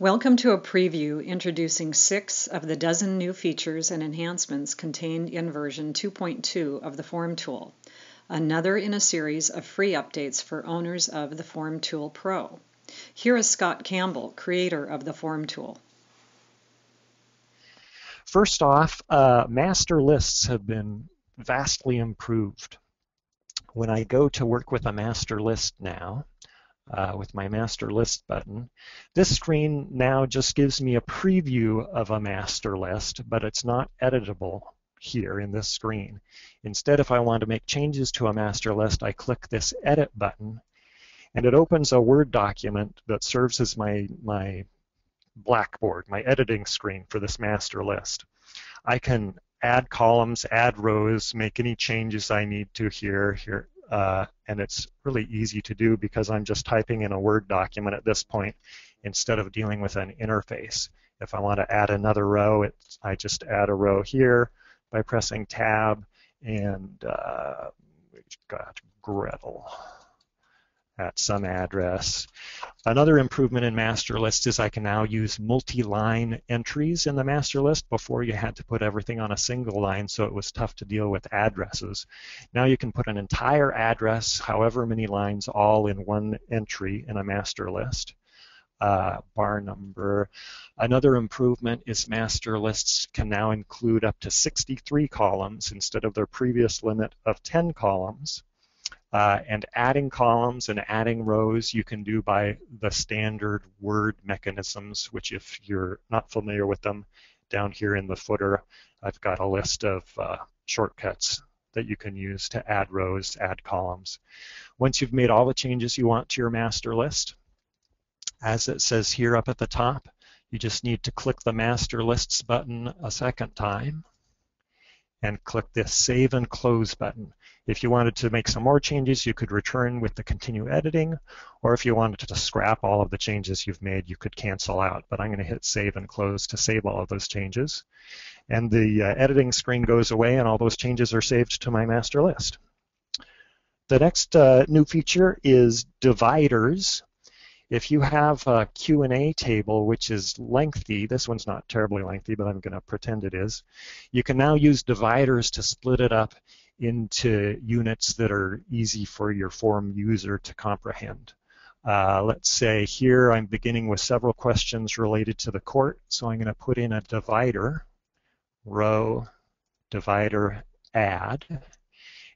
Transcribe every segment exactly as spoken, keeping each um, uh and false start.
Welcome to a preview introducing six of the dozen new features and enhancements contained in version two point two of the Form Tool, another in a series of free updates for owners of the Form Tool Pro. Here is Scott Campbell, creator of the Form Tool. First off, uh, master lists have been vastly improved. When I go to work with a master list now, Uh, with my master list button. This screen now just gives me a preview of a master list, but it's not editable here in this screen. Instead, if I want to make changes to a master list, I click this edit button, and it opens a Word document that serves as my, my blackboard, my editing screen for this master list. I can add columns, add rows, make any changes I need to here, here. Uh, and it's really easy to do because I'm just typing in a Word document at this point instead of dealing with an interface. If I want to add another row, it's, I just add a row here by pressing Tab and uh, we've got Gretel at some address. Another improvement in master list is I can now use multi-line entries in the master list. Before, you had to put everything on a single line, so it was tough to deal with addresses. Now you can put an entire address, however many lines, all in one entry in a master list. Uh, bar number. Another improvement is master lists can now include up to sixty-three columns instead of their previous limit of ten columns. Uh, and adding columns and adding rows you can do by the standard Word mechanisms, which, if you're not familiar with them, down here in the footer I've got a list of uh, shortcuts that you can use to add rows, add columns. Once you've made all the changes you want to your master list, as it says here up at the top, you just need to click the Master Lists button a second time and click this Save and Close button. If you wanted to make some more changes, you could return with the Continue Editing, or if you wanted to scrap all of the changes you've made, you could cancel out. But I'm going to hit Save and Close to save all of those changes. And the uh, editing screen goes away, and all those changes are saved to my master list. The next uh, new feature is dividers. If you have a Q and A table, which is lengthy — this one's not terribly lengthy, but I'm going to pretend it is — you can now use dividers to split it up into units that are easy for your form user to comprehend. Uh, let's say here I'm beginning with several questions related to the court, so I'm going to put in a divider, row, divider, add,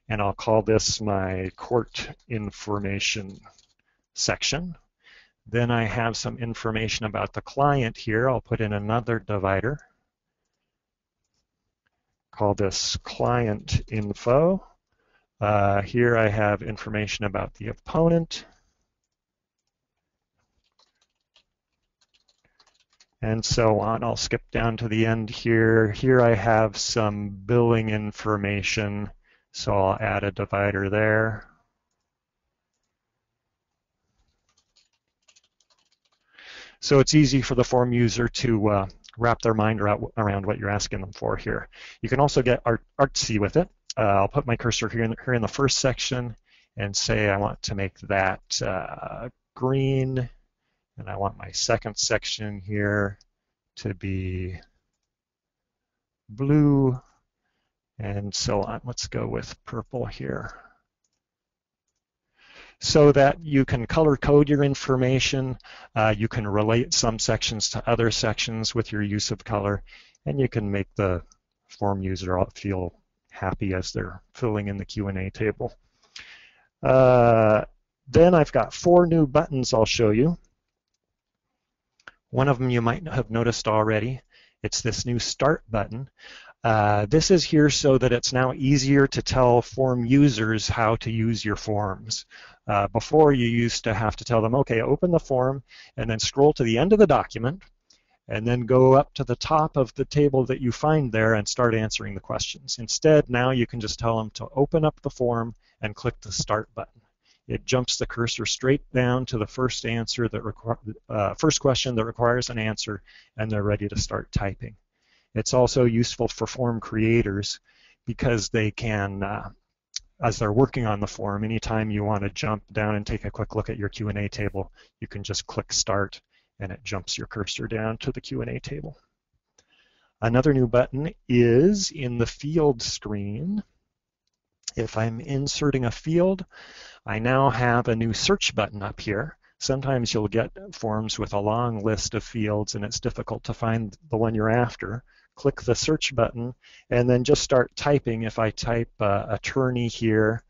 and I'll call this my court information section. Then I have some information about the client here. I'll put in another divider. Call this client info. Uh, here I have information about the opponent and so on. I'll skip down to the end here. Here I have some billing information, so I'll add a divider there. So it's easy for the form user to uh, wrap their mind around what you're asking them for here. You can also get art artsy with it. Uh, I'll put my cursor here in, the, here in the first section and say I want to make that uh, green, and I want my second section here to be blue, and so on. Let's go with purple here, so that you can color code your information, uh, you can relate some sections to other sections with your use of color, and you can make the form user feel happy as they're filling in the Q and A table. Uh, then I've got four new buttons I'll show you. One of them you might have noticed already. It's this new Start button. Uh, this is here so that it's now easier to tell form users how to use your forms. Uh, before, you used to have to tell them, okay, open the form and then scroll to the end of the document and then go up to the top of the table that you find there and start answering the questions. Instead, now you can just tell them to open up the form and click the Start button. It jumps the cursor straight down to the first answer that require, uh, first question that requires an answer, and they're ready to start typing. It's also useful for form creators because they can, uh, as they're working on the form, anytime you want to jump down and take a quick look at your Q and A table, you can just click Start and it jumps your cursor down to the Q and A table. Another new button is in the field screen. If I'm inserting a field, I now have a new search button up here. Sometimes you'll get forms with a long list of fields and it's difficult to find the one you're after. Click the search button and then just start typing. If I type uh, attorney here,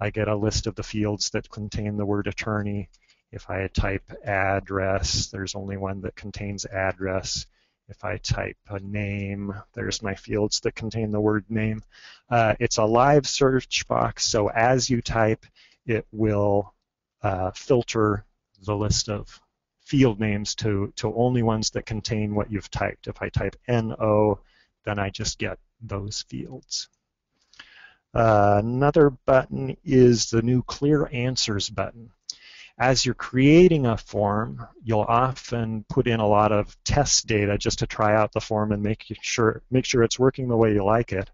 I get a list of the fields that contain the word attorney. If I type address, there's only one that contains address. If I type a name, there's my fields that contain the word name. Uh, it's a live search box, so as you type, it will uh, filter the list of field names to, to only ones that contain what you've typed. If I type N O, then I just get those fields. Uh, another button is the new Clear Answers button. As you're creating a form, you'll often put in a lot of test data just to try out the form and make sure, make sure it's working the way you like it.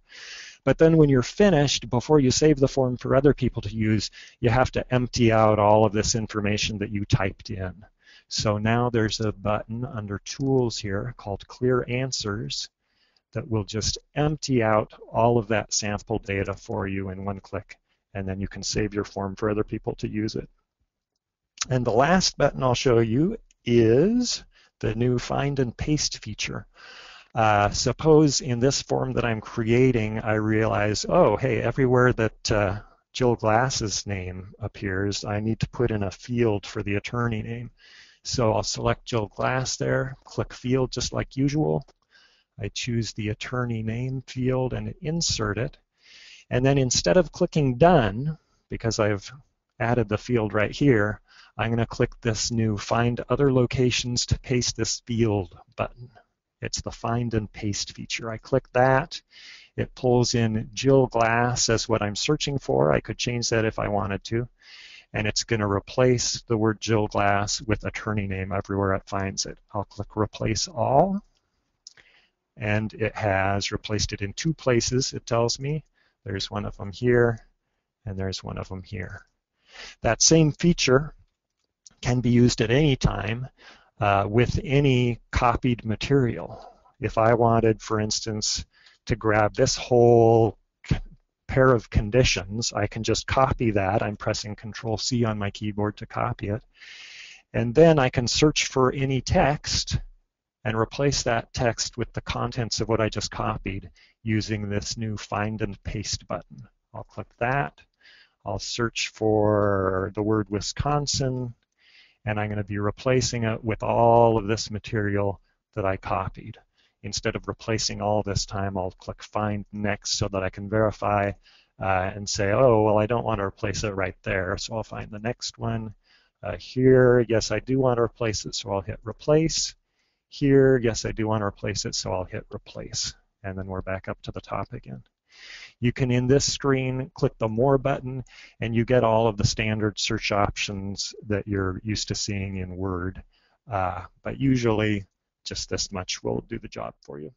But then when you're finished, before you save the form for other people to use, you have to empty out all of this information that you typed in. So now there's a button under Tools here called Clear Answers that will just empty out all of that sample data for you in one click, and then you can save your form for other people to use it. And the last button I'll show you is the new Find and Paste feature. Uh, suppose in this form that I'm creating, I realize, oh, hey, everywhere that uh, Jill Glass's name appears, I need to put in a field for the attorney name. So I'll select Jill Glass there, click Field just like usual. I choose the attorney name field and insert it. And then instead of clicking Done, because I've added the field right here, I'm going to click this new Find Other Locations to Paste This Field button. It's the Find and Paste feature. I click that. It pulls in Jill Glass as what I'm searching for. I could change that if I wanted to. And it's going to replace the word Jill Glass with attorney name everywhere it finds it. I'll click Replace All. And it has replaced it in two places, it tells me. There's one of them here, and there's one of them here. That same feature can be used at any time uh, with any copied material. If I wanted, for instance, to grab this whole pair of conditions, I can just copy that. I'm pressing Control C on my keyboard to copy it. And then I can search for any text and replace that text with the contents of what I just copied using this new Find and Paste button. I'll click that. I'll search for the word Wisconsin, and I'm going to be replacing it with all of this material that I copied. Instead of replacing all this time, I'll click Find Next so that I can verify uh, and say, oh, well, I don't want to replace it right there, so I'll find the next one. Uh, here, yes, I do want to replace it, so I'll hit Replace. Here, yes, I do want to replace it, so I'll hit Replace. And then we're back up to the top again. You can, in this screen, click the More button, and you get all of the standard search options that you're used to seeing in Word. Uh, but usually, just this much will do the job for you.